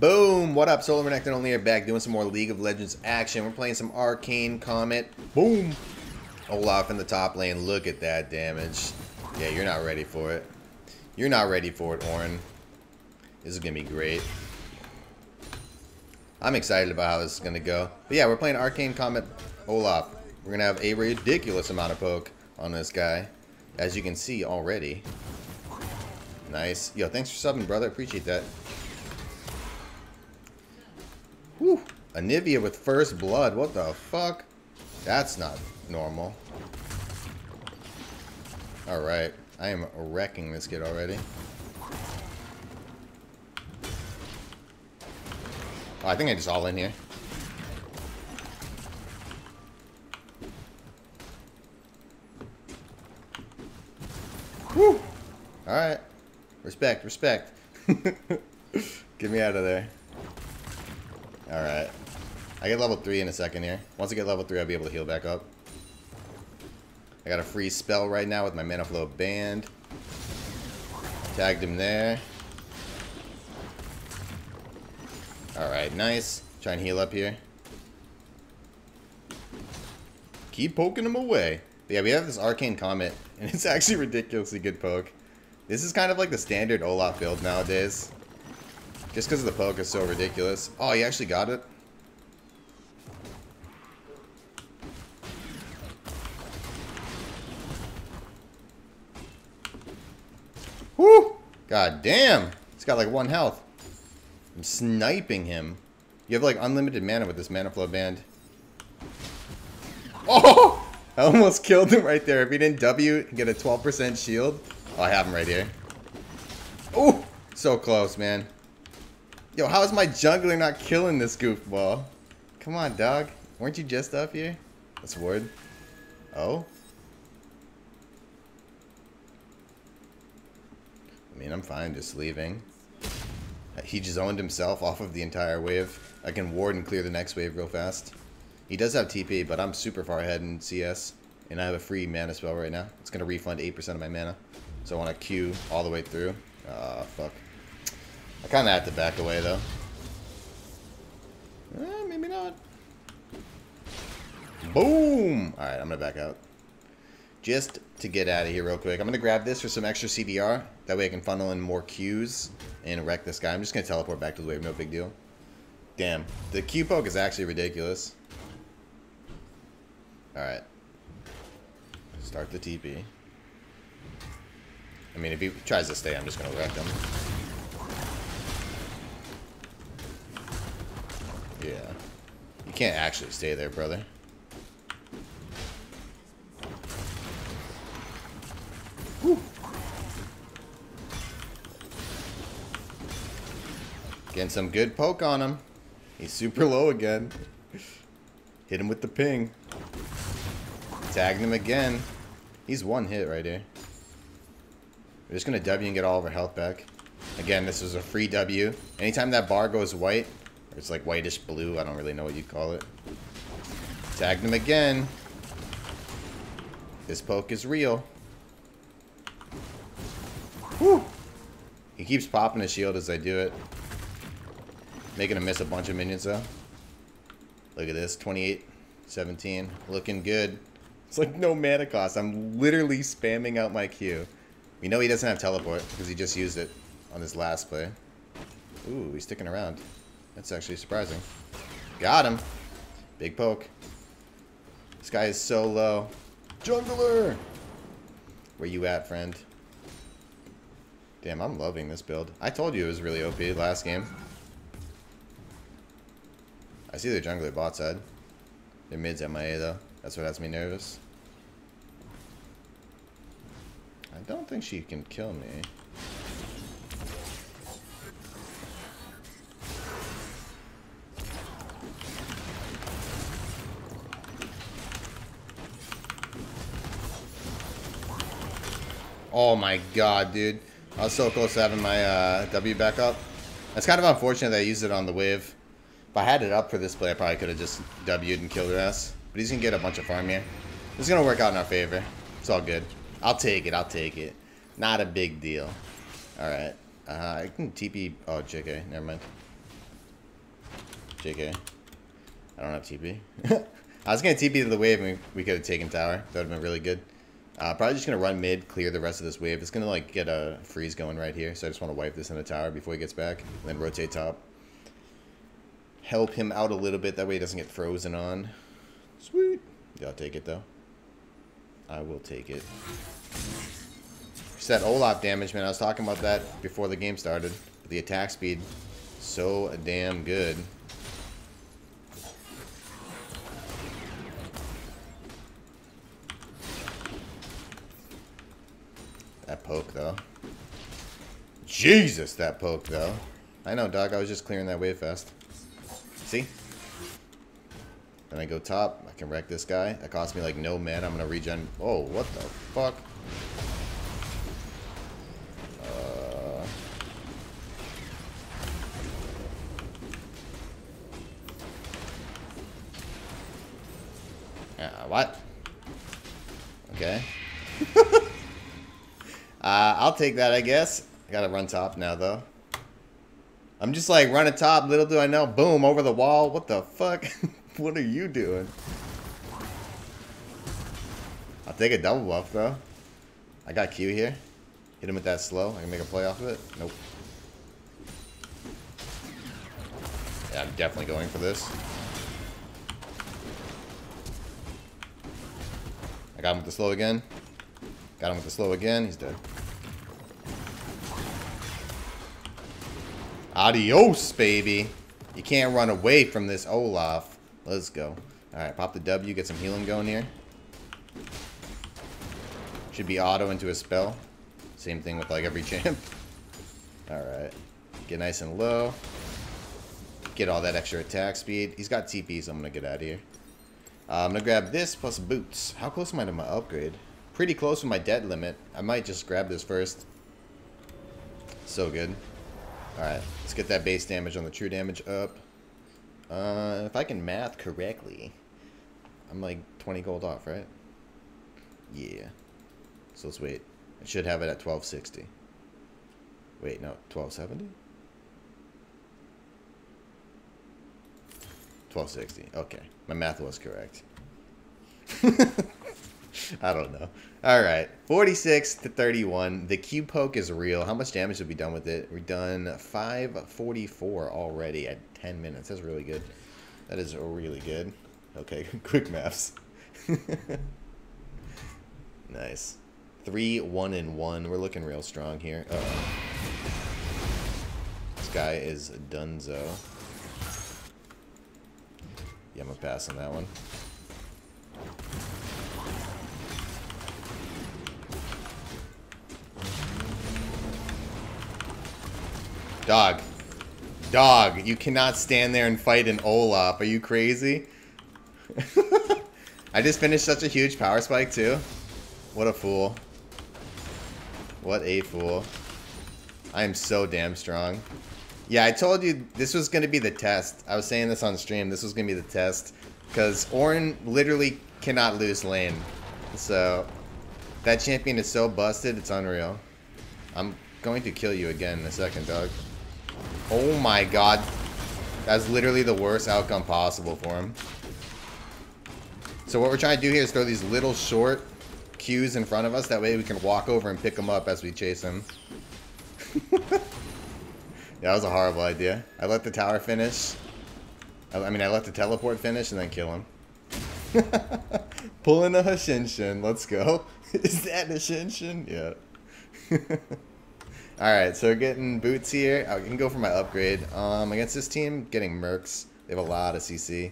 Boom! What up, SoloRenektonOnly are back doing some more League of Legends action. We're playing some Arcane Comet. Boom! Olaf in the top lane. Look at that damage. Yeah, you're not ready for it. You're not ready for it, Ornn. This is gonna be great. I'm excited about how this is gonna go. But yeah, we're playing Arcane Comet Olaf. We're gonna have a ridiculous amount of poke on this guy, as you can see already. Nice. Yo, thanks for subbing, brother. Appreciate that. Whew. Anivia with first blood. What the fuck? That's not normal. Alright. I am wrecking this kid already. Oh, I think I just all in here. Whew. Alright. Respect, respect. Get me out of there. Alright. I get level 3 in a second here. Once I get level 3, I'll be able to heal back up. I got a free spell right now with my mana flow band. Tagged him there. Alright, nice. Try and heal up here. Keep poking him away. But yeah, we have this Arcane Comet, and it's actually ridiculously good poke. This is kind of like the standard Olaf build nowadays. Just because the poke is so ridiculous. Oh, he actually got it. Woo! God damn! He's got like 1 health. I'm sniping him. You have like unlimited mana with this mana flow band. Oh! I almost killed him right there. If he didn't W and get a 12% shield. Oh, I have him right here. Oh! So close, man. Yo, how is my jungler not killing this goofball? Come on, dog. Weren't you just up here? That's word. Oh? I mean, I'm fine just leaving. He just owned himself off of the entire wave. I can ward and clear the next wave real fast. He does have TP, but I'm super far ahead in CS. And I have a free mana spell right now. It's going to refund 8% of my mana. So I want to Q all the way through. Ah, fuck. I kind of have to back away, though. Eh, maybe not. Boom! Alright, I'm going to back out. Just to get out of here real quick. I'm going to grab this for some extra CBR. That way I can funnel in more Qs and wreck this guy. I'm just going to teleport back to the wave. No big deal. Damn. The Q poke is actually ridiculous. Alright. Start the TP. I mean, if he tries to stay, I'm just going to wreck him. Yeah. You can't actually stay there, brother. Whew. Getting some good poke on him. He's super low again. Hit him with the ping. Tagged him again. He's 1 hit right here. We're just going to W and get all of our health back. Again, this is a free W. Anytime that bar goes white... It's like whitish blue. I don't really know what you'd call it. Tagged him again. This poke is real. Whew. He keeps popping his shield as I do it. Making him miss a bunch of minions though. Look at this. 28, 17. Looking good. It's like no mana cost. I'm literally spamming out my Q. You know he doesn't have teleport because he just used it on this last play. Ooh, he's sticking around. That's actually surprising. Got him. Big poke. This guy is so low. Jungler! Where you at, friend? Damn, I'm loving this build. I told you it was really OP last game. I see their jungler bot side. Their mid's MIA, though. That's what has me nervous. I don't think she can kill me. Oh my god, dude. I was so close to having my W back up. It's kind of unfortunate that I used it on the wave. If I had it up for this play, I probably could have just W'd and killed her ass. But he's going to get a bunch of farm here. It's going to work out in our favor. It's all good. I'll take it. I'll take it. Not a big deal. Alright. I can TP... Oh, JK. Never mind. JK. I don't have TP. I was going to TP to the wave and we could have taken tower. That would have been really good. Probably just going to run mid, clear the rest of this wave. It's going to like get a freeze going right here. So I just want to wipe this in the tower before he gets back. And then rotate top. Help him out a little bit. That way he doesn't get frozen on. Sweet. Y'all take it though. I will take it. It's that Olaf damage, man. I was talking about that before the game started. The attack speed. So damn good. That poke, though. Jesus, that poke, though. I know, dog. I was just clearing that wave fast. See? Then I go top. I can wreck this guy. That cost me, like, no mana. I'm going to regen. Oh, what the fuck? What? Okay. I'll take that, I guess. I gotta run top now, though. I'm just like, run a top, little do I know. Boom, over the wall. What the fuck? What are you doing? I'll take a double buff, though. I got Q here. Hit him with that slow. I can make a play off of it. Nope. Yeah, I'm definitely going for this. I got him with the slow again. Got him with the slow again. He's dead. Adios, baby. You can't run away from this Olaf. Let's go. Alright, pop the W. Get some healing going here. Should be auto into a spell. Same thing with like every champ. Alright. Get nice and low. Get all that extra attack speed. He's got TP, so I'm going to get out of here. I'm going to grab this plus boots. How close am I to my upgrade? Pretty close with my debt limit. I might just grab this first. So good. Alright, let's get that base damage on the true damage up. If I can math correctly, I'm like 20 gold off, right? Yeah. So let's wait. I should have it at 1260. Wait, no, 1270? 1260. Okay. My math was correct. I don't know. Alright, 46 to 31. The Q poke is real. How much damage have we done with it? We've done 544 already at 10 minutes. That's really good. That is really good. Okay, quick maths. Nice. 3-1-1. We're looking real strong here. Uh-oh. This guy is dunzo. Yeah, I'm going to pass on that one. Dog. Dog, you cannot stand there and fight an Olaf. Are you crazy? I just finished such a huge power spike, too. What a fool. What a fool. I am so damn strong. Yeah, I told you this was going to be the test. I was saying this on stream. This was going to be the test. Because Ornn literally cannot lose lane. So, that champion is so busted, it's unreal. I'm going to kill you again in a second, dog. Oh my god. That's literally the worst outcome possible for him. So what we're trying to do here is throw these little short Qs in front of us. That way we can walk over and pick them up as we chase him. Yeah, that was a horrible idea. I let the tower finish. I mean, I let the teleport finish and then kill him. Pulling a Hashenshin. Let's go. Is that Hashenshin? Yeah. Alright, so we're getting boots here. I can go for my upgrade. Against this team, getting Mercs. They have a lot of CC.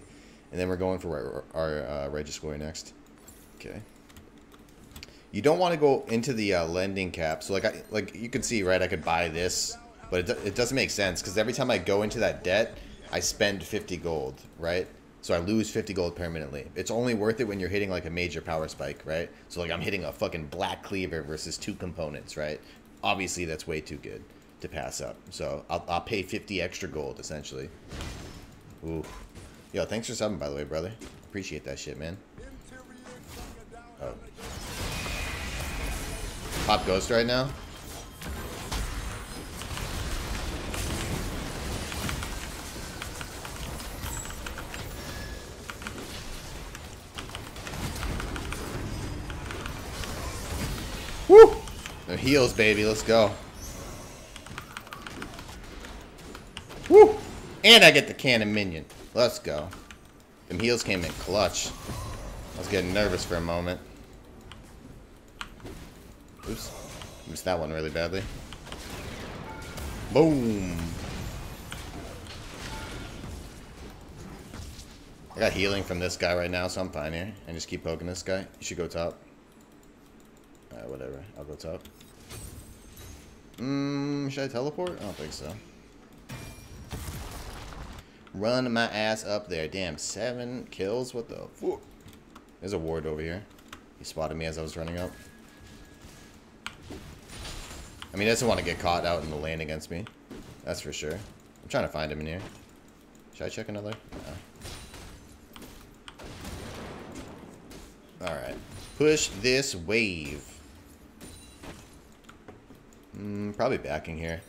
And then we're going for our Righteous Glory next. Okay. You don't want to go into the lending cap. So, like you can see, right, I could buy this. But it doesn't make sense. Because every time I go into that debt, I spend 50 gold, right? So I lose 50 gold permanently. It's only worth it when you're hitting, like, a major power spike, right? So, like, I'm hitting a fucking Black Cleaver versus 2 components, right? Obviously, that's way too good to pass up. So, I'll pay 50 extra gold, essentially. Ooh. Yo, thanks for subbing, by the way, brother. Appreciate that shit, man. Oh. Pop Ghost right now. Woo! They're heals, baby. Let's go. Woo! And I get the cannon minion. Let's go. Them heals came in clutch. I was getting nervous for a moment. Oops. Missed that one really badly. Boom. I got healing from this guy right now, so I'm fine here. And just keep poking this guy. You should go top. Alright, whatever. I'll go top. Should I teleport? I don't think so. Run my ass up there. Damn, 7 kills? What the fuck? There's a ward over here. He spotted me as I was running up. I mean, he doesn't want to get caught out in the lane against me. That's for sure. I'm trying to find him in here. Should I check another? No. Alright. Push this wave. Probably backing here.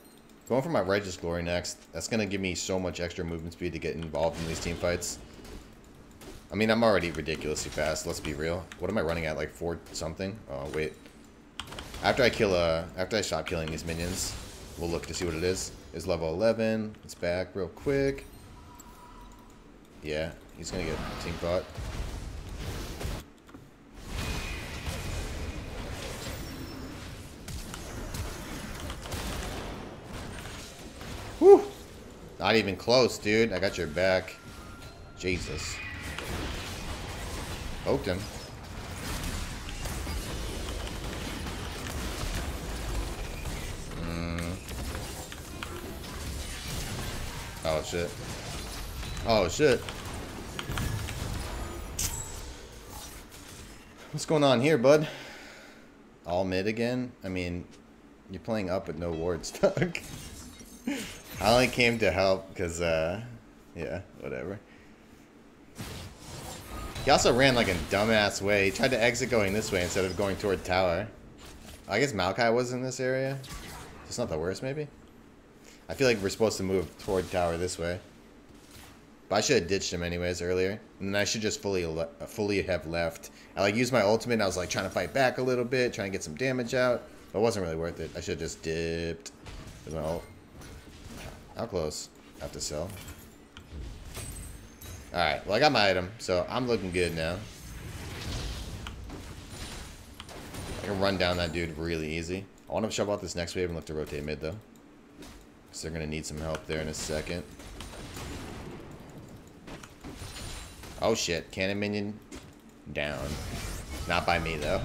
Going for my Righteous Glory next. That's going to give me so much extra movement speed to get involved in these team fights. I mean, I'm already ridiculously fast. Let's be real. What am I running at? Like 4 something? Oh, wait. After I stop killing these minions, we'll look to see what it is. It's level 11. It's back real quick. Yeah, he's gonna get team fought. Whew! Not even close, dude. I got your back. Jesus. Poked him. Oh, shit. Oh, shit. What's going on here, bud? All mid again? I mean, you're playing up with no ward stuck. I only came to help because, yeah, whatever. He also ran like a dumbass way. He tried to exit going this way instead of going toward tower. I guess Maokai was in this area. It's not the worst, maybe? I feel like we're supposed to move toward tower this way. But I should have ditched him anyways earlier. And then I should just fully have left. I like used my ultimate and I was like trying to fight back a little bit. Trying to get some damage out. But it wasn't really worth it. I should have just dipped with my ult. How close? I have to sell. Alright. Well, I got my item. So I'm looking good now. I can run down that dude really easy. I want to shove out this next wave and look to rotate mid though. So they're going to need some help there in a second. Oh shit, cannon minion down. Not by me though.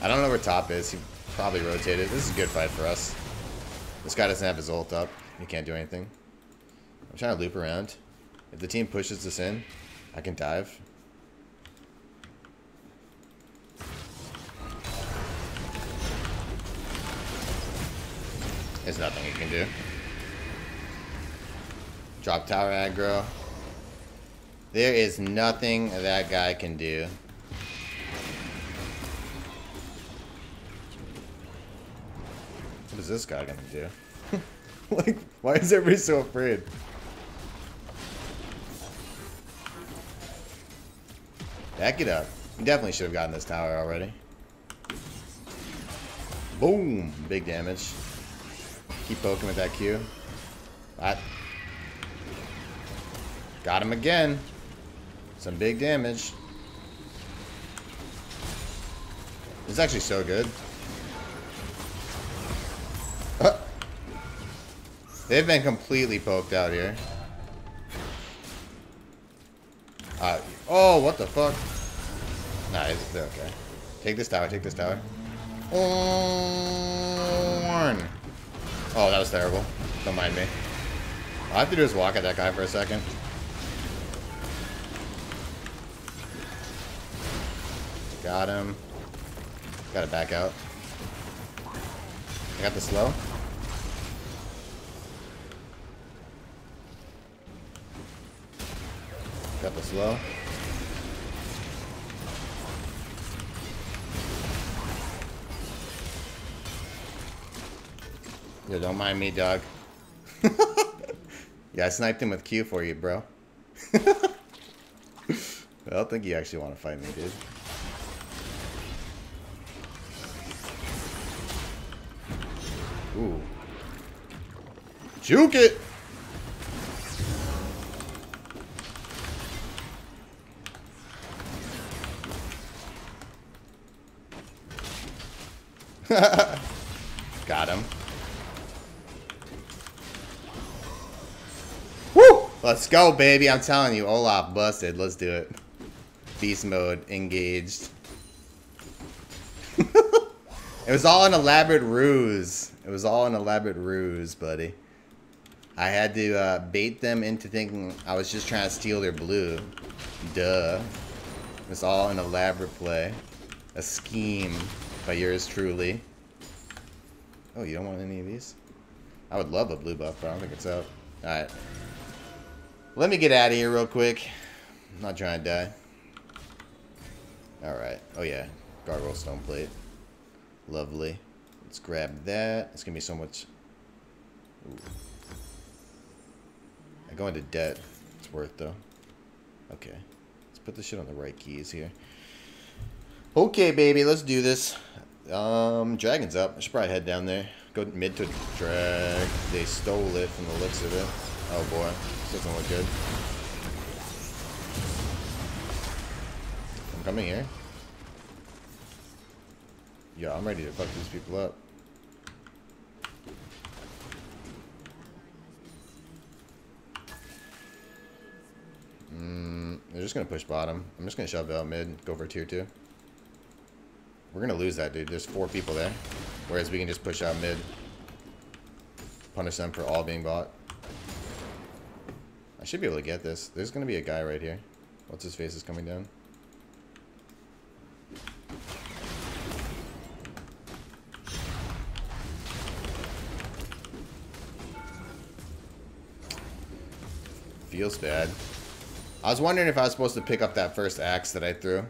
I don't know where top is. He probably rotated. This is a good fight for us. This guy doesn't have his ult up. He can't do anything. I'm trying to loop around. If the team pushes this in, I can dive. There's nothing you can do. Drop tower aggro. There is nothing that guy can do. What is this guy gonna do? Like, why is everybody so afraid? Back it up. You definitely should have gotten this tower already. Boom! Big damage. Keep poking with that Q. That. Got him again. Some big damage. This is actually so good. They've been completely poked out here. Oh, what the fuck? Nah, it's okay. Take this tower, take this tower. Ornn. Oh, that was terrible. Don't mind me. All I have to do is walk at that guy for a second. Got him. Gotta back out. I got the slow. Got the slow. Yo, don't mind me, dog. Yeah, I sniped him with Q for you, bro. I don't think you actually want to fight me, dude. Ooh. Juke it! Got him. Woo! Let's go, baby. I'm telling you, Olaf busted. Let's do it. Beast mode engaged. It was all an elaborate ruse. It was all an elaborate ruse, buddy. I had to bait them into thinking I was just trying to steal their blue. Duh. It was all an elaborate play. A scheme by yours truly. Oh, you don't want any of these? I would love a blue buff, but I don't think it's out. Alright. Let me get out of here real quick. I'm not trying to die. Alright. Oh, yeah. Gargoyle stone plate. Lovely. Let's grab that. It's going to be so much... Ooh. I go into debt. It's worth though. Okay. Let's put this shit on the right keys here. Okay, baby. Let's do this. Dragon's up. I should probably head down there. Go mid to drag. They stole it from the looks of it. Oh, boy. This doesn't look good. I'm coming here. Yo, I'm ready to fuck these people up. They're just gonna push bottom. I'm just gonna shove it out mid, go for tier 2. We're gonna lose that, dude. There's 4 people there. Whereas we can just push out mid. Punish them for all being bought. I should be able to get this. There's gonna be a guy right here. What's his face is coming down? Feels bad. I was wondering if I was supposed to pick up that first axe that I threw.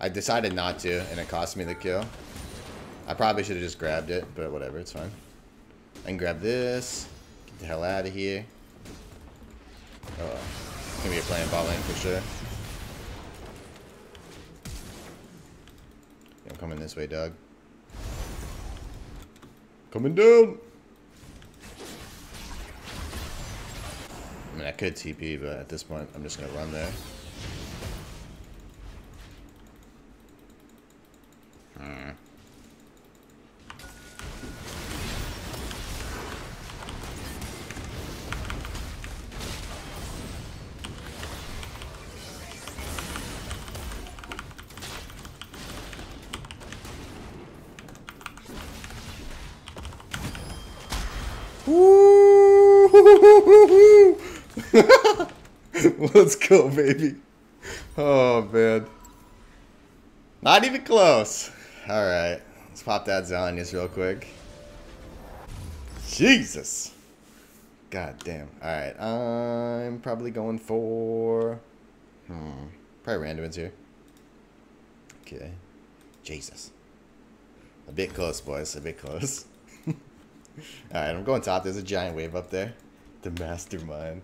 I decided not to, and it cost me the kill. I probably should have just grabbed it, but whatever, it's fine. I can grab this. Get the hell out of here. Oh, it's gonna be a playing bot lane for sure. I'm coming this way, Doug. Coming down. I mean, I could TP, but at this point, I'm just going to run there. Let's go, baby. Oh, man. Not even close. All right. Let's pop that Zhonya's real quick. Jesus. God damn. All right. I'm probably going for... Probably randomins here. Okay. Jesus. A bit close, boys. A bit close. All right. I'm going top. There's a giant wave up there. The mastermind.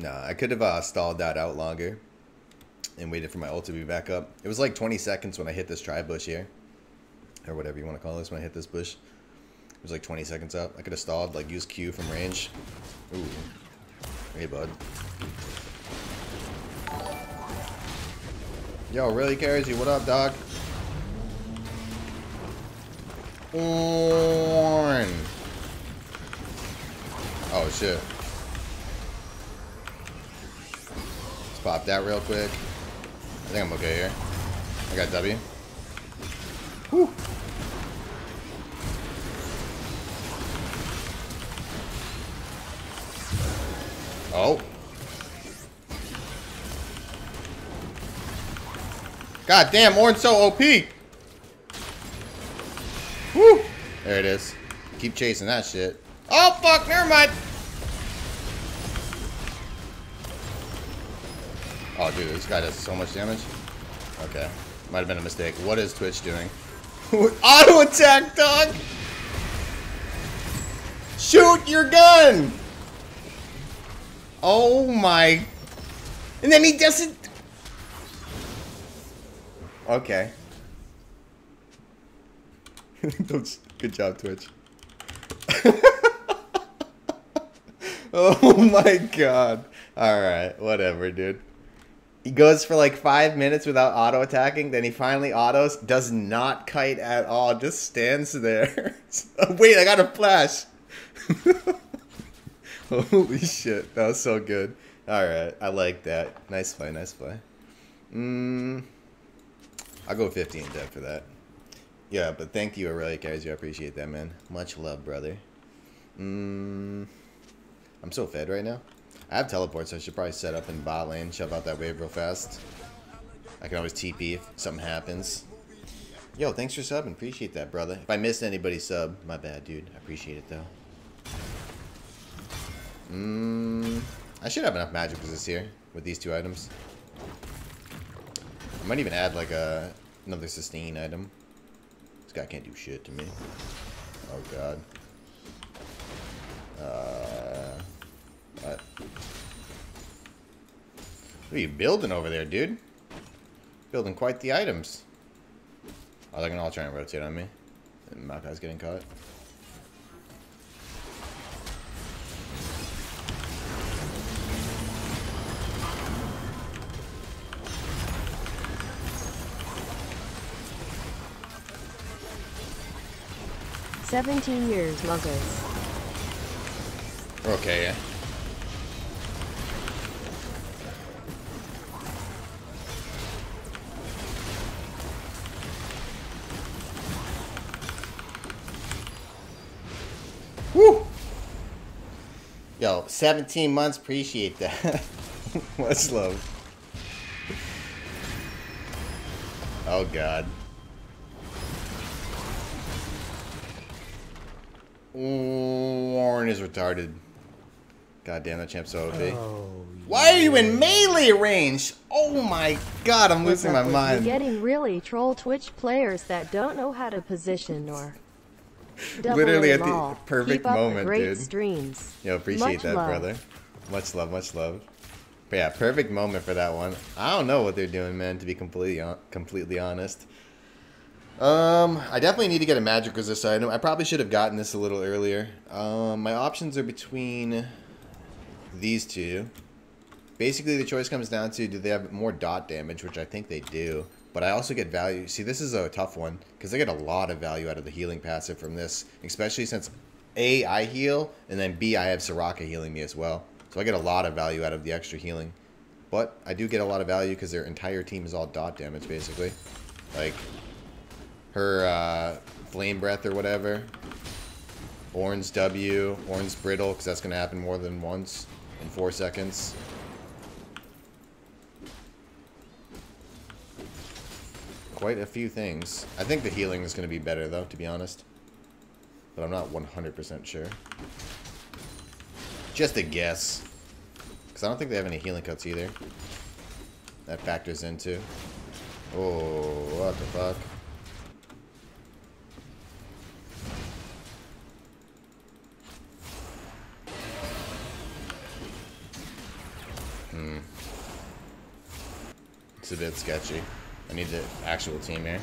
Nah, I could have stalled that out longer and waited for my ult to be back up. It was like 20 seconds when I hit this tri bush here. Or whatever you want to call this when I hit this bush. It was like 20 seconds up. I could have stalled, like use Q from range. Ooh. Hey, bud. Yo, really carries you. What up, dog? Ornn. Oh, shit. Pop that real quick. I think I'm okay here. I got W. Whew. Oh. God damn, Ornn's so OP. Woo. There it is. Keep chasing that shit. Oh, fuck. Never mind. Oh, dude, this guy does so much damage. Okay. Might have been a mistake. What is Twitch doing? Auto attack, dog! Shoot your gun! Oh, my... And then he doesn't... Okay. Good job, Twitch. Oh my god. Alright, whatever, dude. He goes for like 5 minutes without auto-attacking, then he finally autos, does not kite at all, just stands there. Oh, wait, I got a flash! Holy shit, that was so good. Alright, I like that. Nice play, nice play. I'll go 15 dead for that. Yeah, but thank you, Aurelia Kaiser. I appreciate that, man. Much love, brother. I'm so fed right now. I have teleport, so I should probably set up in bot lane, shove out that wave real fast. I can always TP if something happens. Yo, thanks for subbing. Appreciate that, brother. If I missed anybody's sub, my bad, dude. I appreciate it, though. I should have enough magic resist here with these two items. I might even add, like, another sustain item. This guy can't do shit to me. Oh, God. What? What are you building over there, dude? Building quite the items. Oh, they're gonna all try and rotate on me. And Maokai's getting caught. Muggers. Okay, yeah. Woo! Yo, 17 months, appreciate that. Much love. Oh, God. Ornn is retarded. God damn, that champ's so OP. Oh, why are you in melee range? Oh my god, I'm losing my mind. You're getting really troll Twitch players that don't know how to position or... Literally at the perfect moment, dude. Yo, appreciate that, brother. Much love, much love. But yeah, perfect moment for that one. I don't know what they're doing, man, to be completely honest. I definitely need to get a magic resist item. I probably should have gotten this a little earlier. My options are between these two. Basically, the choice comes down to, do they have more dot damage, which I think they do. But I also get value. See, this is a tough one, because I get a lot of value out of the healing passive from this. Especially since, A, I heal, and then B, I have Soraka healing me as well. So I get a lot of value out of the extra healing. But I do get a lot of value because their entire team is all dot damage, basically. Like... her flame breath or whatever, Ornn's W, Ornn's brittle, because that's going to happen more than once in 4 seconds. Quite a few things. I think the healing is going to be better though, to be honest, but I'm not 100% sure. Just a guess, because I don't think they have any healing cuts either. That factors into... oh, what the fuck. It's a bit sketchy. I need the actual team here.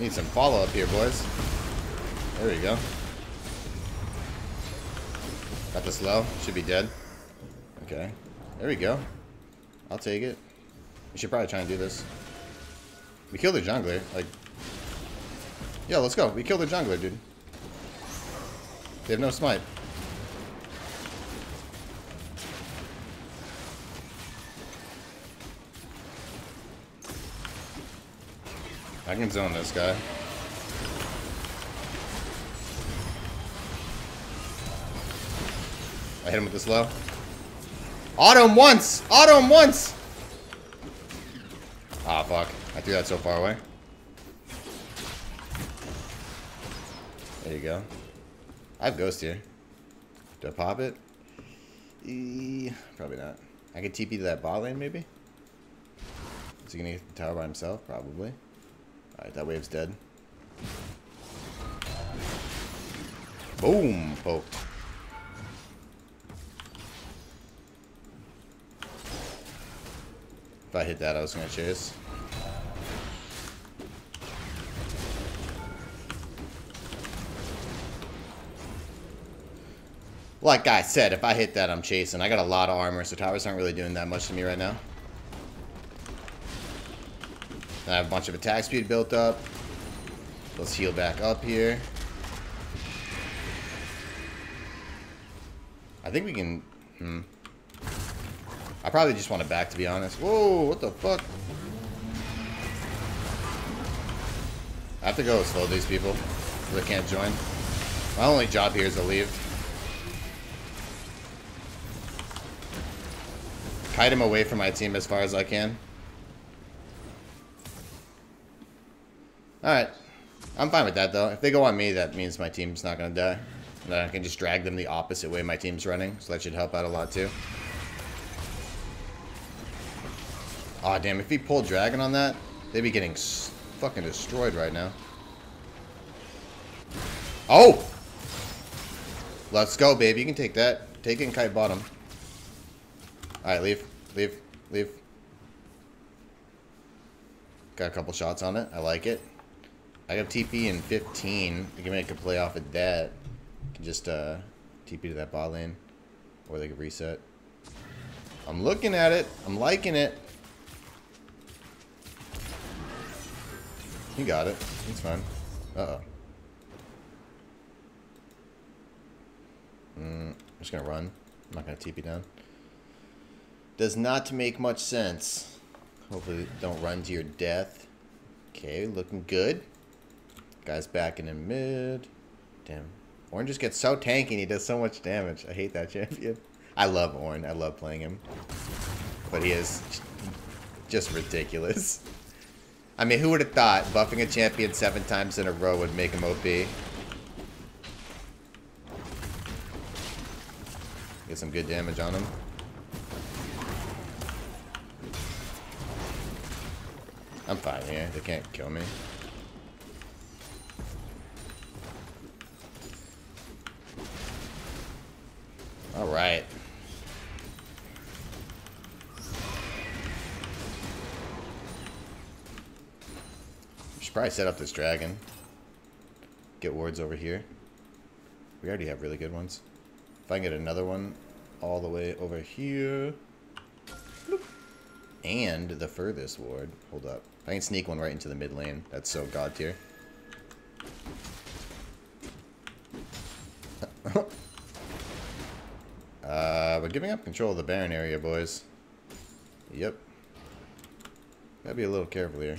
Need some follow-up here, boys. There we go. Got this low. Should be dead. Okay. There we go. I'll take it. We should probably try and do this. We killed the jungler, like... yo, let's go. We killed the jungler, dude. They have no smite. I can zone this guy. I hit him with this low. Auto him once! Auto him once! Ah, fuck. I threw that so far away. There you go. I have Ghost here. Do I pop it? Probably not. I could TP to that bot lane, maybe? Is he gonna get the tower by himself? Probably. Alright, that wave's dead. Boom! Poked. If I hit that, I was gonna chase. Like I said, if I hit that, I'm chasing. I got a lot of armor, so towers aren't really doing that much to me right now. And I have a bunch of attack speed built up. Let's heal back up here. I think we can... I probably just want to back, to be honest. Whoa, what the fuck? I have to go slow these people, so they can't join. My only job here is to leave. Kite him away from my team as far as I can. Alright. I'm fine with that, though. If they go on me, that means my team's not going to die. And then I can just drag them the opposite way my team's running. So that should help out a lot, too. Aw, damn. If he pulled Dragon on that, they'd be getting fucking destroyed right now. Oh! Let's go, babe. You can take that. Take it and kite bottom. Alright, leave. Leave. Leave. Got a couple shots on it. I like it. I got TP in 15. They can make a play off of that. Can just TP to that bot lane. Or they can reset. I'm looking at it. I'm liking it. You got it. It's fine. Uh-oh. I'm just going to run. I'm not going to TP down. Does not make much sense. Hopefully don't run to your death. Okay, looking good. Guy's backing in mid. Damn. Ornn just gets so tanky and he does so much damage. I hate that champion. I love Ornn. I love playing him. But he is just ridiculous. I mean, who would have thought buffing a champion 7 times in a row would make him OP? Get some good damage on him. I'm fine here. They can't kill me. Alright. We should probably set up this dragon. Get wards over here. We already have really good ones. If I can get another one all the way over here. And the furthest ward. Hold up. I can sneak one right into the mid lane. That's so god tier. We're giving up control of the Baron area, boys. Yep. Gotta be a little careful here.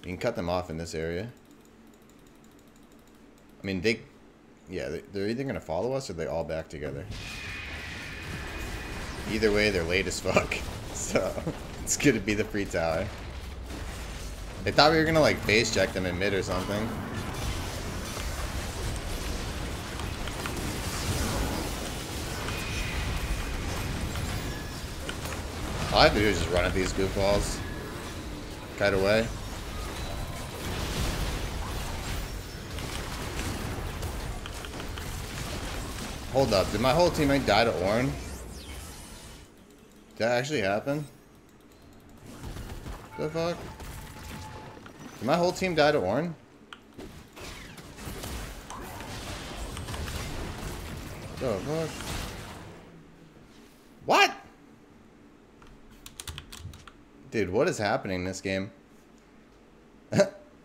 We can cut them off in this area. I mean, they... Yeah, they're either gonna follow us or they all back together. Either way, they're late as fuck. So, it's gonna be the free tower. They thought we were gonna like base check them in mid or something. All I have to do is just run at these goofballs. Kite away. Hold up, did my whole teammate die to Ornn? Did that actually happen? The fuck? Did my whole team die to Ornn? The fuck? What? Dude, what is happening in this game?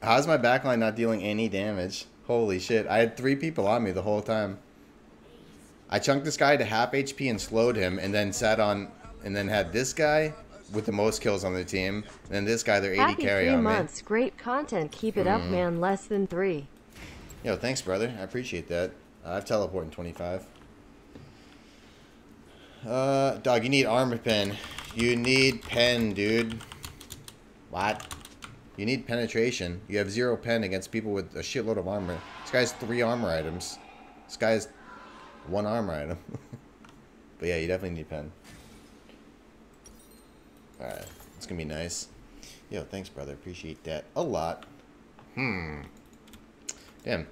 How's my backline not dealing any damage? Holy shit, I had 3 people on me the whole time. I chunked this guy to half HP and slowed him and then sat on... And then had this guy with the most kills on the team. And then this guy, their 80 carry on me. Months. Great content. Keep it up, man. Less than 3. Yo, thanks, brother. I appreciate that. I've teleported in 25. Dog, you need armor pen. You need pen, dude. What? You need penetration. You have 0 pen against people with a shitload of armor. This guy has 3 armor items. This guy has 1 armor item. But yeah, you definitely need pen. Alright, it's gonna be nice. Yo, thanks, brother. Appreciate that a lot. Damn.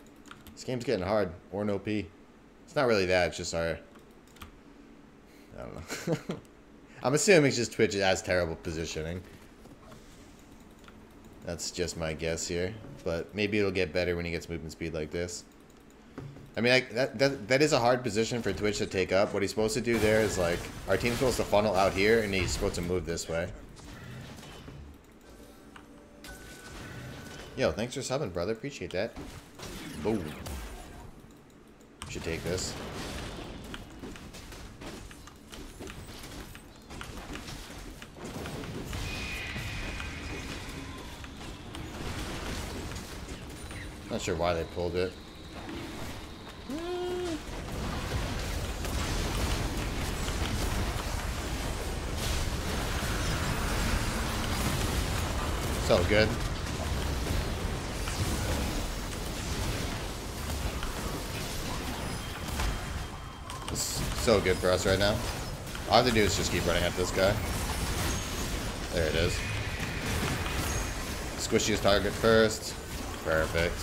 This game's getting hard. Ornn OP. It's not really that. It's just our... I don't know. I'm assuming it's just Twitch has terrible positioning. That's just my guess here. But maybe it'll get better when he gets movement speed like this. I mean, like, that is a hard position for Twitch to take up. What he's supposed to do there is, like, our team's supposed to funnel out here, and he's supposed to move this way. Yo, thanks for subbing, brother. Appreciate that. Boom. Should take this. Not sure why they pulled it. So good. It's so good for us right now. All I have to do is just keep running at this guy. There it is. Squish his target first. Perfect.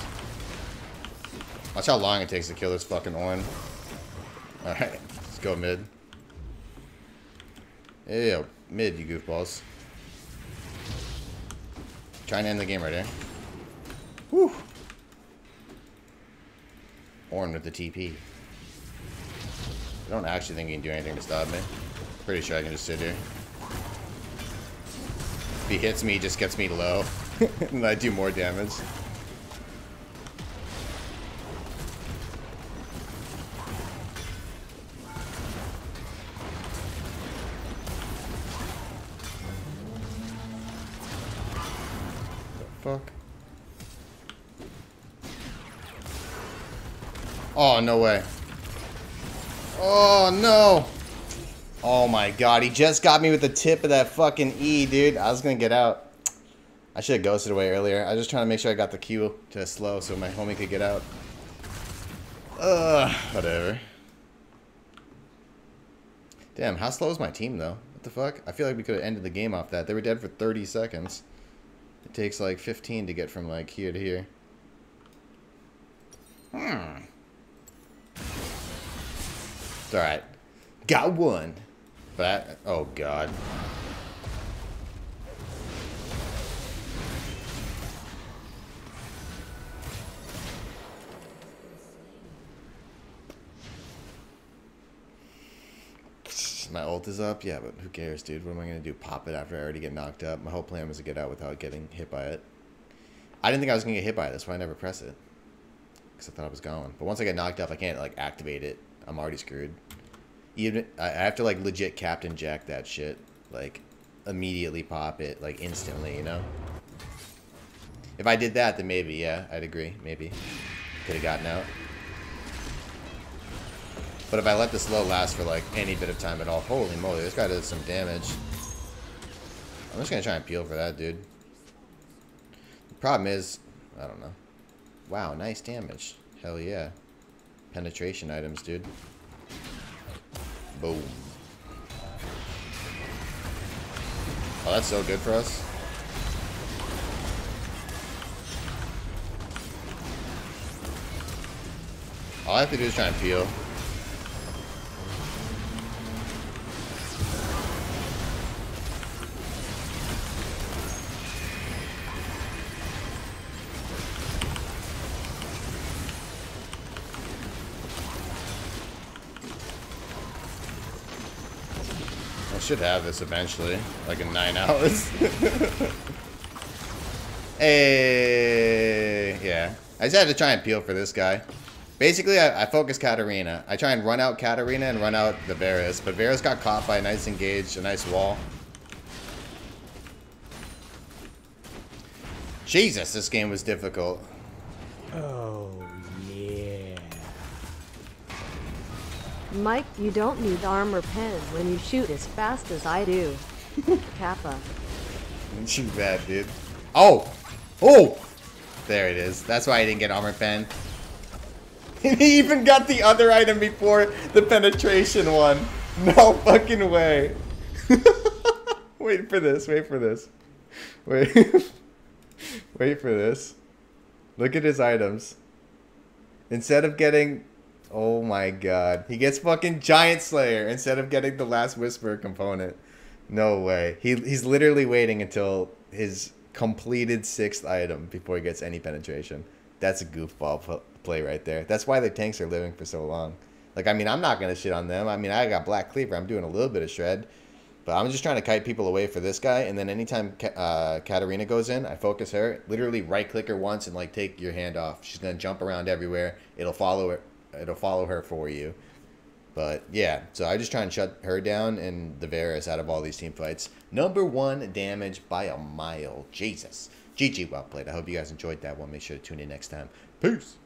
Watch how long it takes to kill this fucking Ornn. Alright, let's go mid. Ew, mid, you goofballs. Trying to end the game right here. Whew. Ornn with the TP. I don't actually think he can do anything to stop me. Pretty sure I can just sit here. If he hits me, he just gets me low. And I do more damage. Oh, no way. Oh, no. Oh, my God. He just got me with the tip of that fucking E, dude. I was going to get out. I should have ghosted away earlier. I was just trying to make sure I got the Q to slow so my homie could get out. Whatever. Damn, how slow is my team, though? What the fuck? I feel like we could have ended the game off that. They were dead for 30 seconds. It takes, like, 15 to get from, like, here to here. Hmm. It's alright. Got one. But I, oh god. My ult is up? Yeah, but who cares, dude? What am I gonna do? Pop it after I already get knocked up? My whole plan was to get out without getting hit by it. I didn't think I was gonna get hit by it. That's why I never pressed it. Because I thought I was going. But once I get knocked up, I can't, like, activate it. I'm already screwed. Even I have to, like, legit Captain Jack that shit. Like, immediately pop it, like, instantly, you know? If I did that, then maybe, yeah, I'd agree. Maybe. Could have gotten out. But if I let this low last for, like, any bit of time at all, holy moly, this guy did some damage. I'm just gonna try and peel for that, dude. The problem is, I don't know. Wow, nice damage. Hell yeah. Penetration items, dude. Boom. Oh, that's so good for us. All I have to do is try and peel. Should have this eventually, like in 9 hours. Hey, yeah. I just had to try and peel for this guy. Basically, I focus Katarina. I try and run out Katarina and run out the Varus, but Varus got caught by a nice engage, a nice wall. Jesus, this game was difficult. Oh, yeah. Mike, you don't need armor pen when you shoot as fast as I do. Kappa. Ain't too bad, dude. Oh! Oh! There it is. That's why I didn't get armor pen. He even got the other item before the penetration one. No fucking way. Wait for this. Wait for this. Wait. Wait for this. Look at his items. Instead of getting... Oh my god. He gets fucking Giant Slayer instead of getting the Last Whisper component. No way. He's literally waiting until his completed 6th item before he gets any penetration. That's a goofball play right there. That's why their tanks are living for so long. Like, I mean, I'm not going to shit on them. I mean, I got Black Cleaver. I'm doing a little bit of shred. But I'm just trying to kite people away for this guy. And then anytime Katarina goes in, I focus her. Literally right-click her once and, like, take your hand off. She's going to jump around everywhere. It'll follow her. It'll follow her for you. But, yeah. So I just try and shut her down and the Varus out of all these team fights. #1 damage by a mile. Jesus. GG, well played. I hope you guys enjoyed that one. Make sure to tune in next time. Peace.